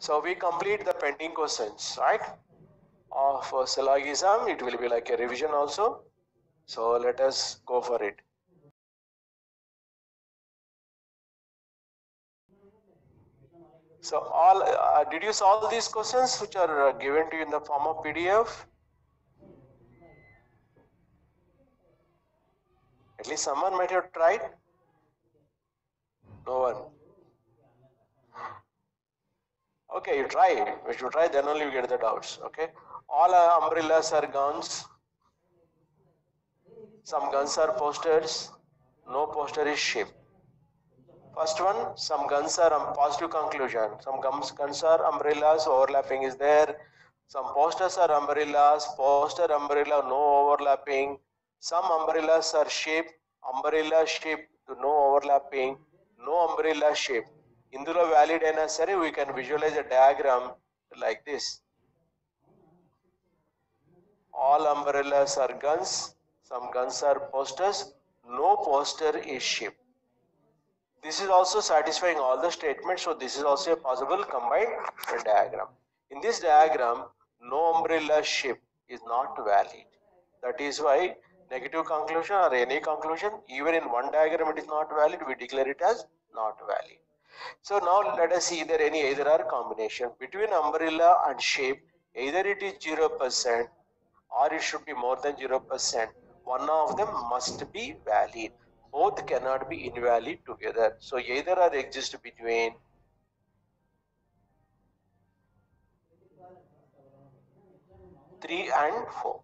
So we complete the pending questions, right? For syllogism, it will be like a revision also. So let us go for it. So all did you solve these questions which are given to you in the form of PDF? At least someone might have tried. No one. Okay, you try. If you try, then only you get the doubts. Okay. All umbrellas are guns. Some guns are posters. No poster is ship. First one, some guns are positive conclusion. Some guns are umbrellas, overlapping is there. Some posters are umbrellas, poster umbrella, no overlapping. Some umbrellas are shape, umbrella shape, no overlapping, no umbrella shape. Indulo valid aina sare, we can visualize a diagram like this. All umbrellas are guns, some guns are posters, no poster is shape. This is also satisfying all the statements, so this is also a possible combined diagram. In this diagram, no umbrella shape is not valid. That is why negative conclusion or any conclusion, even in one diagram, it is not valid. We declare it as not valid. So now let us see either any either-or combination between umbrella and shape. Either it is 0% or it should be more than 0%. One of them must be valid. Both cannot be invalid together. So either or exists between three and four.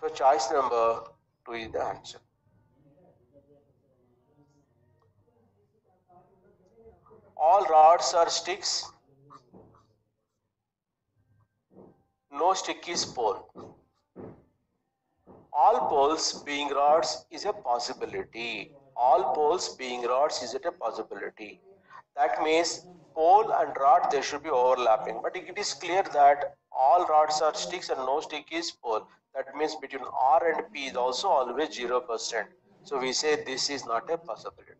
So choice number 2 is the answer. All rods are sticks. No stick is pole. All poles being rods is a possibility. All poles being rods is it a possibility. That means pole and rod, they should be overlapping. But it is clear that all rods are sticks and no stick is pole. That means between R and P is also always 0%. So we say this is not a possibility.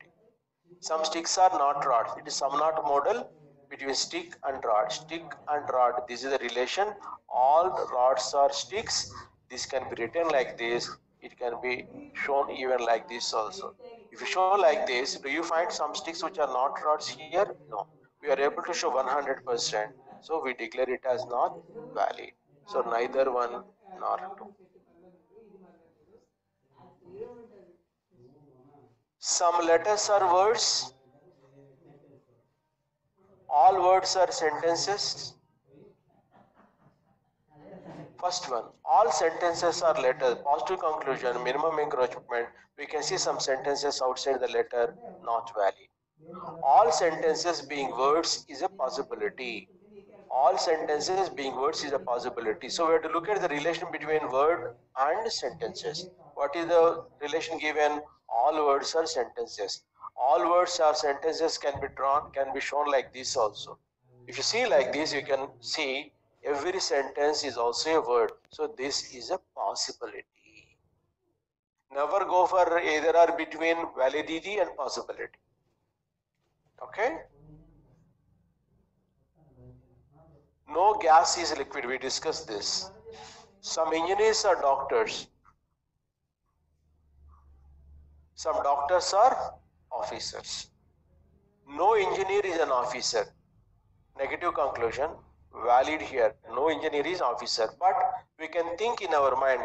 Some sticks are not rods. It is some not model between stick and rod. Stick and rod. This is the relation. All rods are sticks. This can be written like this. It can be shown even like this also. If you show like this, do you find some sticks which are not rods here? No. We are able to show 100%. So we declare it as not valid. So neither one nor two. Some letters are words. All words are sentences. First one, all sentences are letters. Positive conclusion, minimum encroachment. We can see some sentences outside the letter, not valid. All sentences being words is a possibility. All sentences being words is a possibility. So we have to look at the relation between word and sentences. What is the relation given? All words are sentences. All words are sentences can be drawn, can be shown like this also. If you see like this, you can see every sentence is also a word. So this is a possibility. Never go for either or between validity and possibility. Okay? No gas is liquid. We discussed this. Some engineers are doctors. Some doctors are officers. No engineer is an officer. Negative conclusion. Valid here. No engineer is officer, but we can think in our mind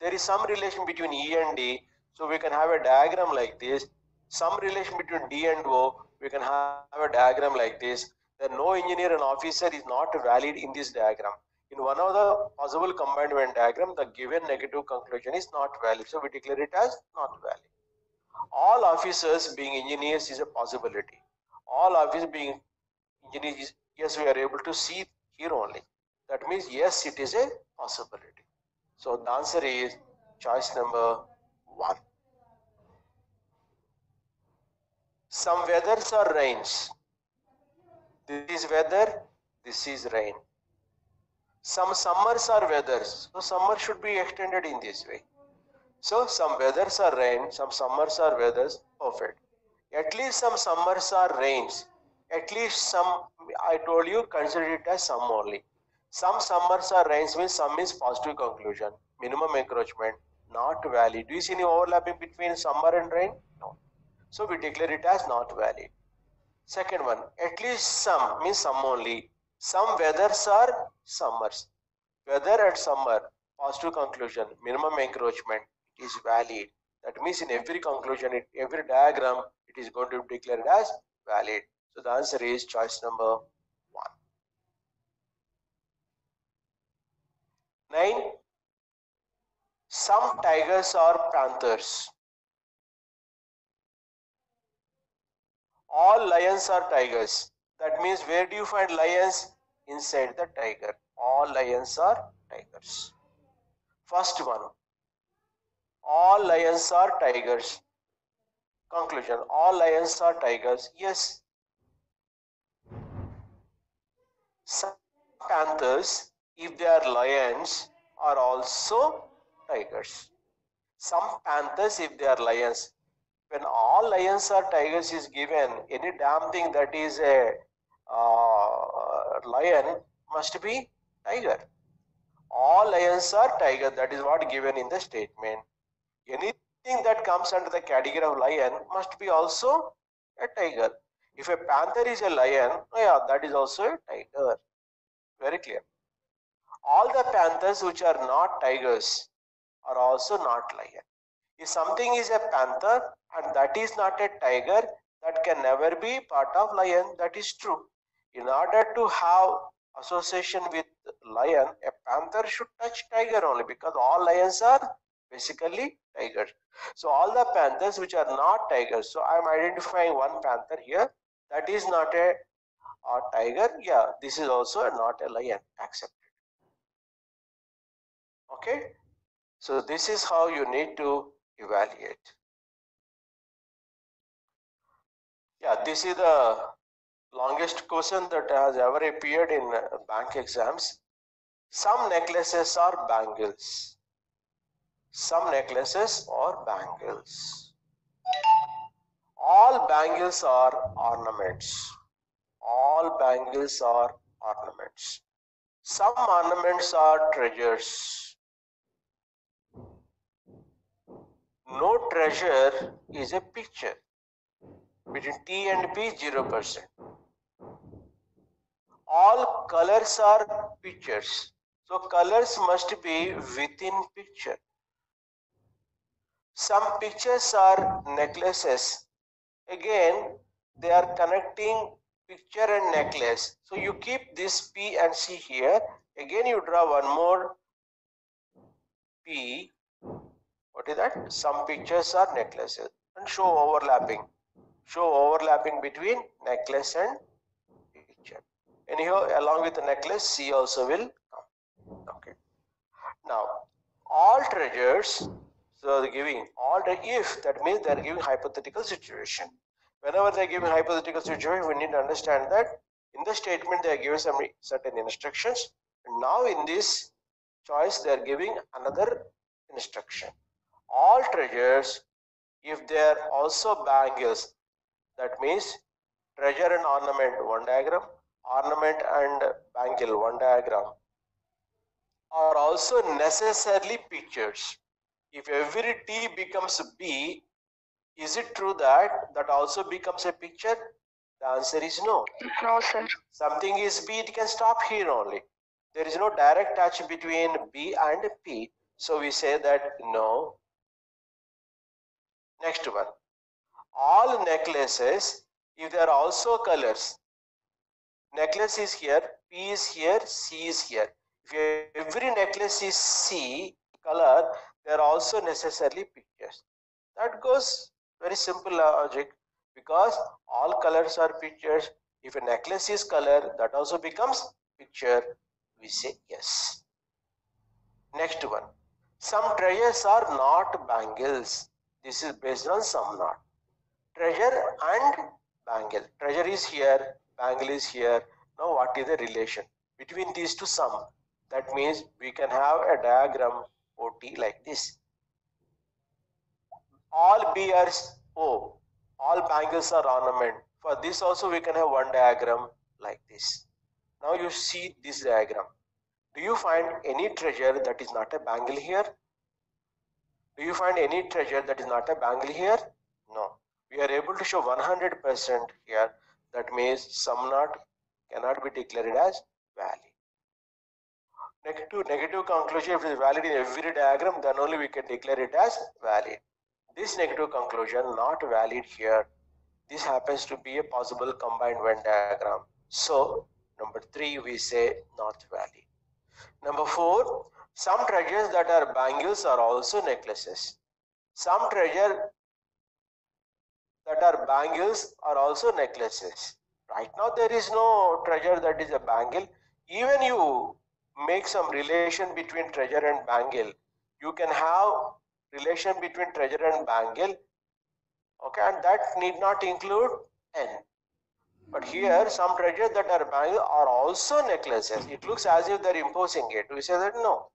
there is some relation between E and D, so we can have a diagram like this. Some relation between D and O, we can have a diagram like this. Then no engineer and officer is not valid in this diagram. In one of the possible combined Venn diagram, the given negative conclusion is not valid, so we declare it as not valid. All officers being engineers is a possibility. All officers being engineers, yes, we are able to see here only. That means yes, it is a possibility. So the answer is choice number 1. Some weathers are rains. This is weather, this is rain. Some summers are weathers. So summer should be extended in this way. So some weathers are rain, some summers are weathers, perfect. At least some summers are rains. At least some, I told you, consider it as sum only. Some summers are range means sum is positive conclusion. Minimum encroachment, not valid. Do you see any overlapping between summer and rain? No. So we declare it as not valid. Second one, at least some means some only. Some weathers are summers. Weather and summer, positive conclusion, minimum encroachment is valid. That means in every conclusion, every diagram, it is going to be declared as valid. So the answer is choice number 1. 9. Some tigers are panthers. All lions are tigers. That means where do you find lions? Inside the tiger. All lions are tigers. First one. All lions are tigers. Conclusion. All lions are tigers. Yes. Some panthers, if they are lions, are also tigers. Some panthers, if they are lions, when all lions are tigers is given, any damn thing that is a lion must be tiger. All lions are tiger. That is what given in the statement. Anything that comes under the category of lion must be also a tiger. If a panther is a lion, oh yeah, that is also a tiger. Very clear. All the panthers which are not tigers are also not lion. If something is a panther and that is not a tiger, that can never be part of lion. That is true. In order to have association with lion, a panther should touch tiger only, because all lions are basically tigers. So all the panthers which are not tigers, so I am identifying one panther here, that is not a tiger. Yeah, this is also not a lion. Accepted. Okay, so this is how you need to evaluate. Yeah, this is the longest question that has ever appeared in bank exams. Some necklaces are bangles. Some necklaces are bangles. All bangles are ornaments. All bangles are ornaments. Some ornaments are treasures. No treasure is a picture. Between T and P, 0%. All colors are pictures. So colors must be within picture. Some pictures are necklaces. Again, they are connecting picture and necklace. So you keep this P and C here. Again, you draw one more P. What is that? Some pictures are necklaces. And show overlapping. Show overlapping between necklace and picture. Anyhow, along with the necklace, C also will come. Okay. Now, all treasures. So they're giving all the if, that means they're giving hypothetical situation. Whenever they're giving hypothetical situation, we need to understand that in the statement they are giving some certain instructions. And now in this choice, they're giving another instruction. All treasures, if they're also bangles, that means treasure and ornament, one diagram, ornament and bangle, one diagram, are also necessarily pictures. If every T becomes B, is it true that that also becomes a picture? The answer is no. No, sir. Something is B, it can stop here only. There is no direct touch between B and P. So we say that no. Next one. All necklaces, if they are also colors, necklace is here, P is here, C is here. If every necklace is C color, they are also necessarily pictures. That goes very simple logic, because all colors are pictures. If a necklace is color, that also becomes picture. We say yes. Next one. Some treasures are not bangles. This is based on some not. Treasure and bangle. Treasure is here, bangle is here. Now what is the relation between these two sum? That means we can have a diagram OT like this. All B are O. All bangles are ornament. For this also we can have one diagram like this. Now you see this diagram. Do you find any treasure that is not a bangle here? Do you find any treasure that is not a bangle here? No. We are able to show 100% here. That means sum naught cannot be declared as valid. Negative conclusion, if it is valid in every diagram, then only we can declare it as valid. This negative conclusion not valid here. This happens to be a possible combined Venn diagram. So number 3 we say not valid. Number 4, some treasures that are bangles are also necklaces. Some treasure that are bangles are also necklaces. Right now there is no treasure that is a bangle. Even you make some relation between treasure and bangle. You can have relation between treasure and bangle, okay, and that need not include N. But here some treasures that are bangle are also necklaces. It looks as if they're imposing it. We say that no.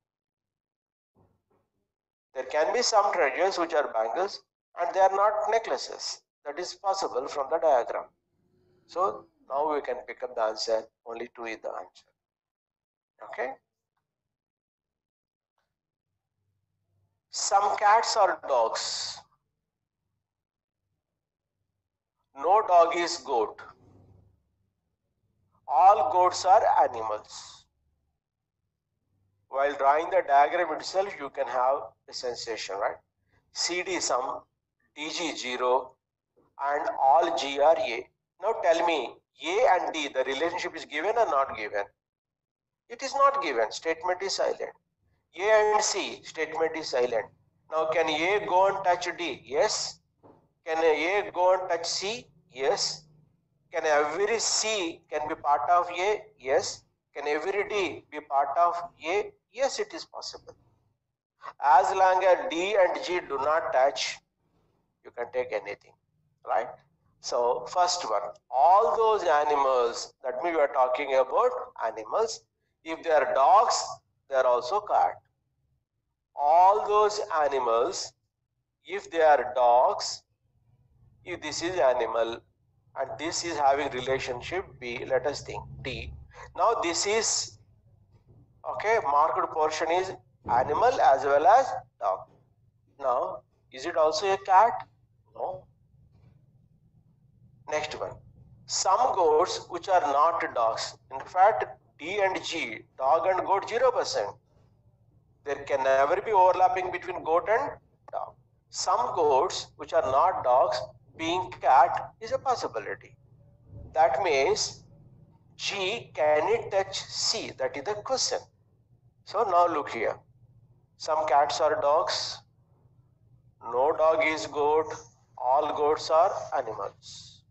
There can be some treasures which are bangles and they are not necklaces. That is possible from the diagram. So now we can pick up the answer. Only 2 is the answer. Okay. Some cats are dogs. No dog is goat. All goats are animals. While drawing the diagram itself, you can have a sensation, right? CD sum, DG 0, and all G are A. Now tell me, A and D, the relationship is given or not given? It is not given. Statement is silent. A and C, statement is silent. Now can A go and touch D? Yes. Can A go and touch C? Yes. Can every C can be part of A? Yes. Can every D be part of A? Yes, it is possible. As long as D and G do not touch, you can take anything, right? So first one, all those animals, that means we are talking about animals. If they are dogs, they are also cat. All those animals, if they are dogs, if this is animal and this is having relationship B, let us think D. Now this is, okay, marked portion is animal as well as dog. Now, is it also a cat? No. Next one, some goats which are not dogs. In fact, D and G, dog and goat, 0%. There can never be overlapping between goat and dog. Some goats which are not dogs being cat is a possibility. That means G, can it touch C? That is the question. So now look here. Some cats are dogs. No dog is goat. All goats are animals.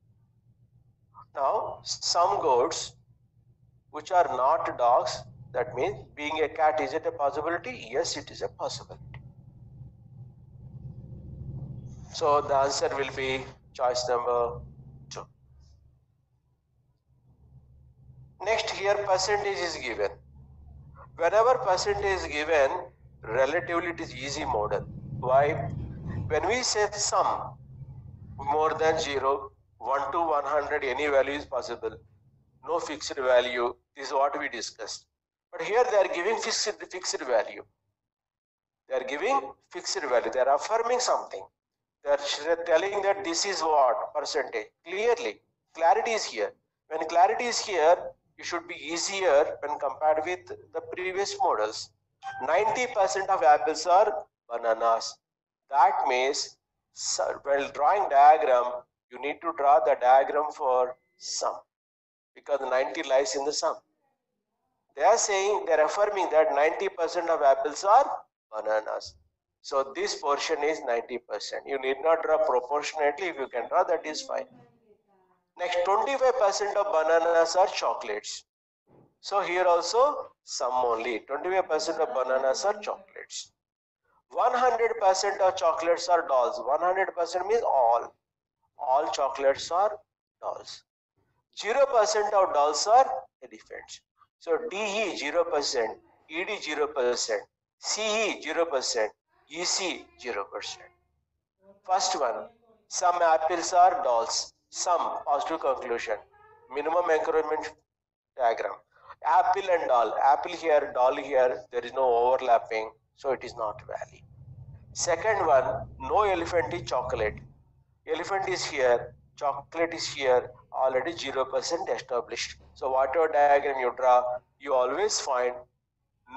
Now some goats which are not dogs, that means being a cat, is it a possibility? Yes, it is a possibility. So the answer will be choice number 2. Next, here percentage is given. Whenever percentage is given, relatively it is easy model. Why? When we say sum, more than 0, 1 to 100, any value is possible. No fixed value. This is what we discussed. But here they are giving fixed value. They are giving fixed value. They are affirming something. They are telling that this is what? Percentage. Clearly. Clarity is here. When clarity is here, it should be easier when compared with the previous models. 90% of apples are bananas. That means, while drawing diagram, you need to draw the diagram for sum, because 90 lies in the sum. They are saying, they are affirming that 90% of apples are bananas. So this portion is 90%. You need not draw proportionately. If you can draw, that is fine. Next, 25% of bananas are chocolates. So here also sum only. 25% of bananas are chocolates. 100% of chocolates are dolls. 100% means all. All chocolates are dolls. 0% of dolls are elephants. So DE 0%, ED 0%, CE 0%, EC 0%. First one, some apples are dolls. some positive conclusion. Minimum encouragement diagram. Apple and doll. Apple here, doll here. There is no overlapping, so it is not valid. Second one, no elephant is chocolate. Elephant is here, chocolate is here. Already 0% established. So whatever diagram you draw, you always find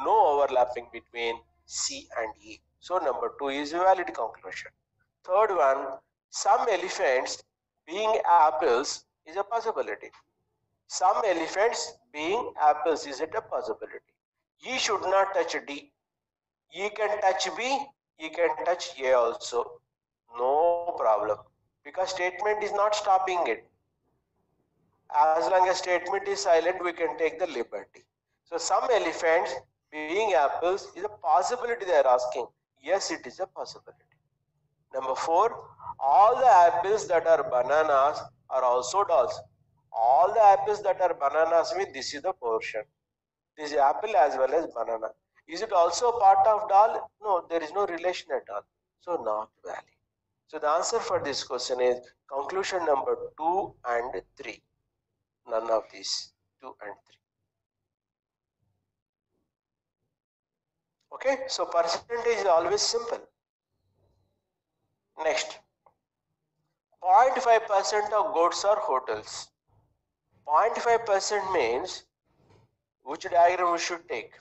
no overlapping between C and E. So number 2 is a valid conclusion. Third one, some elephants being apples is a possibility. Some elephants being apples is it a possibility. E should not touch D. E can touch B, E can touch A also. No problem, because statement is not stopping it. As long as statement is silent, we can take the liberty. So some elephants being apples is a possibility they are asking. Yes, it is a possibility. Number 4, all the apples that are bananas are also dolls. All the apples that are bananas mean this is the portion. This is apple as well as banana. Is it also part of doll? No, there is no relation at all. So not valid. So the answer for this question is conclusion number 2 and 3. None of these 2 and 3. Okay, so percentage is always simple. Next, 0.5% of goats are hotels. 0.5% means which diagram we should take?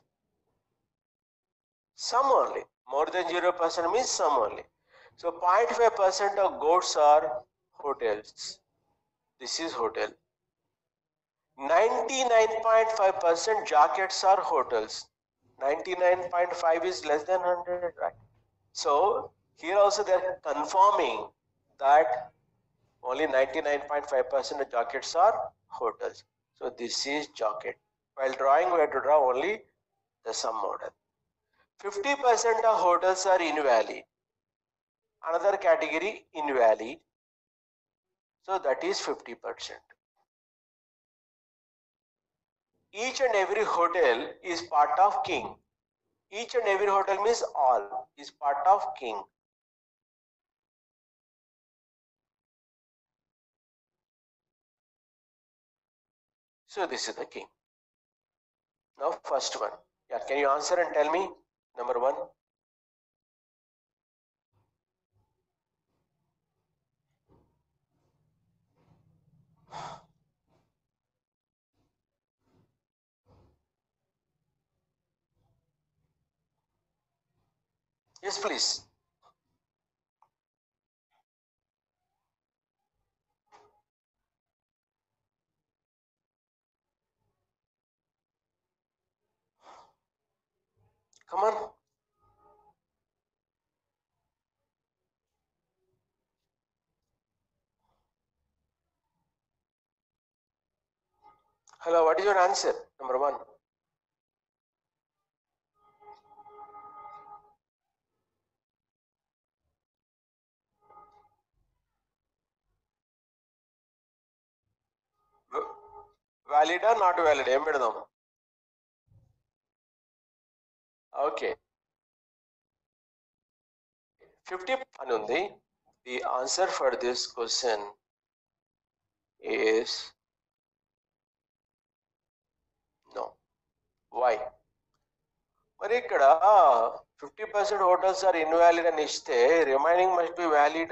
Some only. More than 0% means some only. So 0.5% of goats are hotels. This is hotel. 99.5% jackets are hotels. 99.5 is less than 100, right? So here also they are confirming that only 99.5% of jackets are hotels. So this is jacket. While drawing, we have to draw only the sum model. 50% of hotels are invalid. Another category invalid. So that is 50%. Each and every hotel is part of king. Each and every hotel means all is part of king. So this is the king. Now first one. Yeah, can you answer and tell me? Number 1. Yes, please. Come on. Hello, what is your answer? Number 1. Valid or not valid? Okay. 50. Anundi, the answer for this question is no. Why? But 50% hotels are invalid and ishte, remaining must be valid.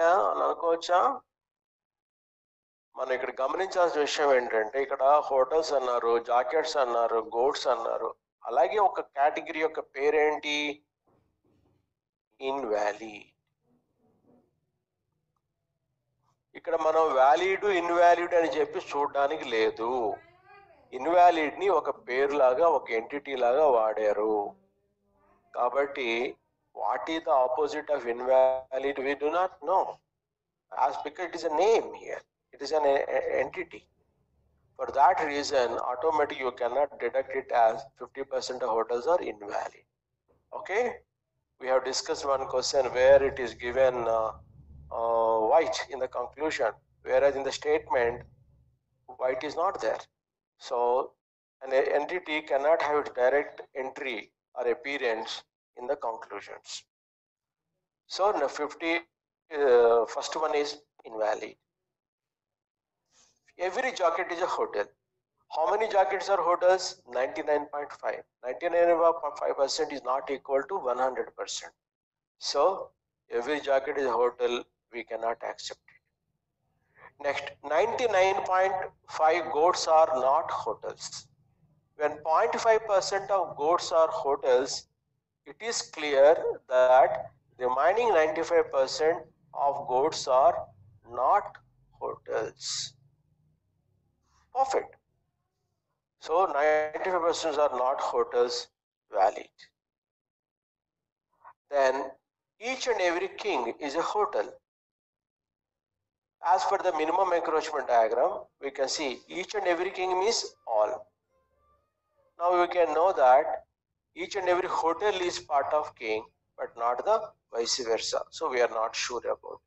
మనం ఇక్కడ గమనించాల్సిన విషయం ఏంటంటే ఇక్కడ hotels అన్నారు, jackets అన్నారు, goats అన్నారు. అలాగే ఒక కేటగిరీ యొక్క పేరేంటి? ఇన్వాలిడ్. ఇక్కడ మనం వ్యాలిడ్ ఇన్వాలిడ్ అని చెప్పి చూడడానికి లేదు. ఇన్వాలిడ్ ని ఒక పేరు లాగా, ఒక ఎంటిటీ లాగా వాడారు. కాబట్టి what is the opposite of invalid? We do not know. As because it is a name here. It is an entity. For that reason, automatically you cannot deduct it as 50% of hotels are invalid. Okay, we have discussed one question where it is given white in the conclusion, whereas in the statement white is not there. So an entity cannot have its direct entry or appearance in the conclusions. So the first one is invalid. every jacket is a hotel. How many jackets are hotels? 99.5. 99.5% is not equal to 100%. So every jacket is a hotel. We cannot accept it. Next, 99.5 goats are not hotels. When 0.5% of goats are hotels, it is clear that remaining 95% of goats are not hotels. Perfect. So 95% are not hotels, valid. Then each and every king is a hotel. As per the minimum encroachment diagram, we can see each and every king means all. Now we can know that each and every hotel is part of king, but not the vice versa. So we are not sure about it.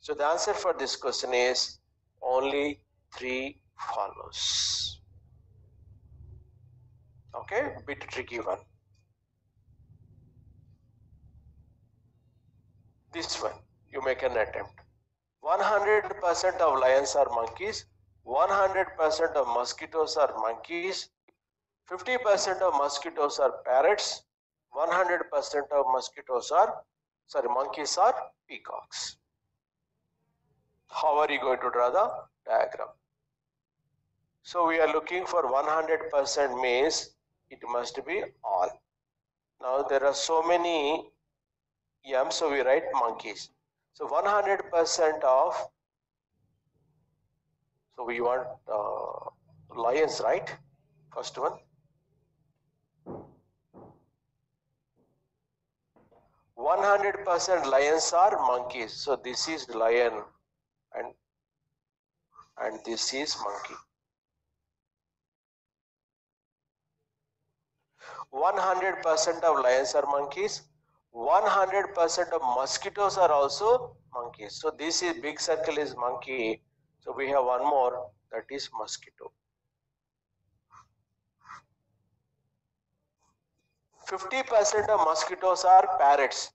So the answer for this question is only 3 follows. Okay, bit tricky one. This one, you make an attempt. 100% of lions are monkeys. 100% of mosquitoes are monkeys. 50% of mosquitoes are parrots. 100% of monkeys are peacocks. How are you going to draw the diagram? So we are looking for 100% means it must be all. Now there are so many yams, so we write monkeys. So 100% of, so we want lions, right? First one. 100% lions are monkeys. So this is lion and this is monkey. 100% of lions are monkeys. 100% of mosquitoes are also monkeys. So this is big circle is monkey. So we have one more, that is mosquito. 50% of mosquitoes are parrots.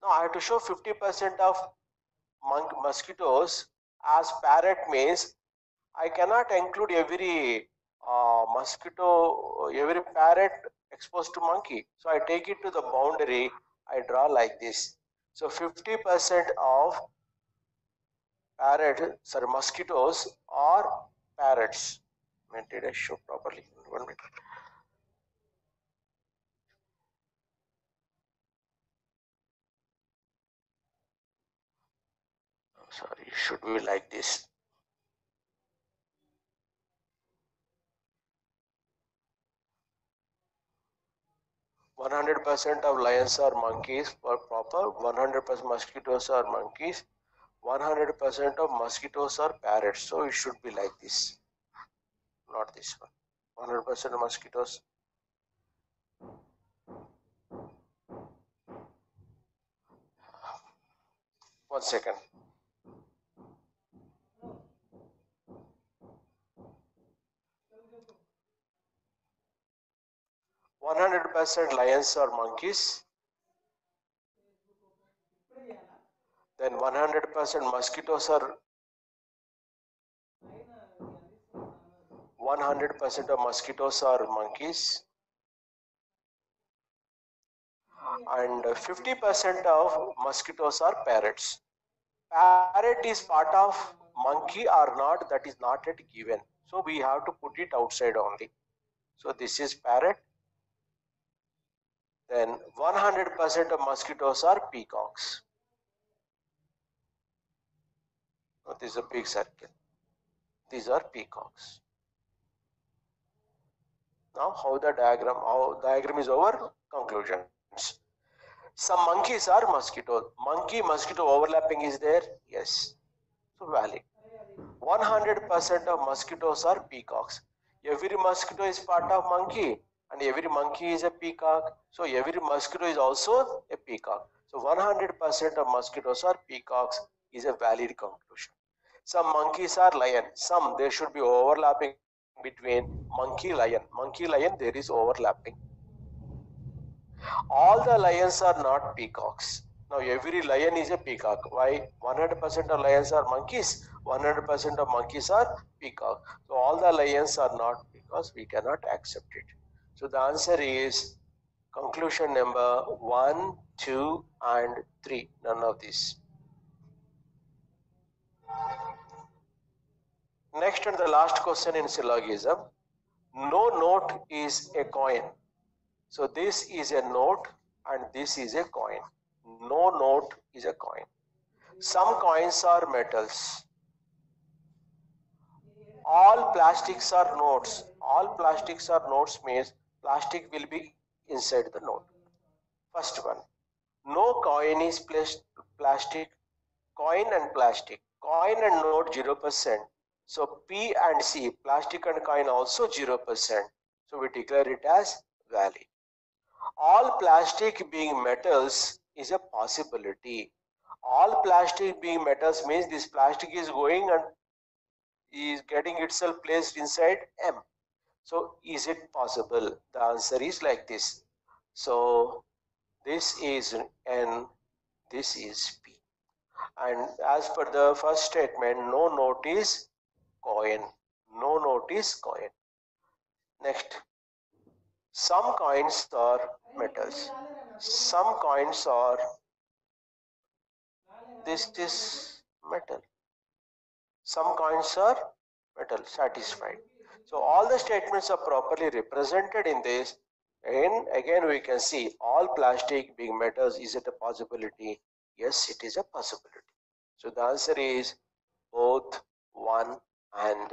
Now I have to show 50% of mosquitoes as parrot means I cannot include every mosquito, every parrot exposed to monkey. So I take it to the boundary, I draw like this. So 50% of mosquitoes are parrots. When did I show properly? 1 minute. 100% of lions are monkeys for proper. 100% mosquitoes are monkeys. 100% of mosquitoes are parrots. So it should be like this, not this one. 100% of mosquitoes. One second. Percent lions or monkeys, then 100% mosquitoes are 100% of mosquitoes are monkeys, and 50% of mosquitoes are parrots. Parrot is part of monkey or not, that is not yet given, so we have to put it outside only. So this is parrot. Then 100% of mosquitoes are peacocks. Oh, this is a big circle. These are peacocks. Now how diagram is over? Conclusions. Some monkeys are mosquitoes. Monkey-mosquito overlapping is there? Yes. So valid. 100% of mosquitoes are peacocks. Every mosquito is part of monkey. And every monkey is a peacock, so every mosquito is also a peacock. So 100% of mosquitoes are peacocks is a valid conclusion. Some monkeys are lion. Some there should be overlapping between monkey lion. There is overlapping. All the lions are not peacocks. Now every lion is a peacock. Why? 100% of lions are monkeys. 100% of monkeys are peacock. So all the lions are not, because we cannot accept it. So the answer is conclusion number 1, 2 and 3. None of these. Next and the last question in syllogism. No note is a coin. So this is a note and this is a coin. No note is a coin. Some coins are metals. All plastics are notes. All plastics are notes means plastic will be inside the note. First one. No coin is plastic. Coin and plastic. Coin and note 0%. So P and C, plastic and coin also 0%. So we declare it as valid. All plastic being metals is a possibility. All plastic being metals means this plastic is going and is getting itself placed inside M. So is it possible? The answer is like this. So this is N, this is P. And as per the first statement, no note is coin. No note is coin. Next, some coins are metals. Some coins are, this is metal. Some coins are metal, satisfied. So all the statements are properly represented in this. And again we can see all plastic being metals, is it a possibility? Yes, it is a possibility. So the answer is both 1 and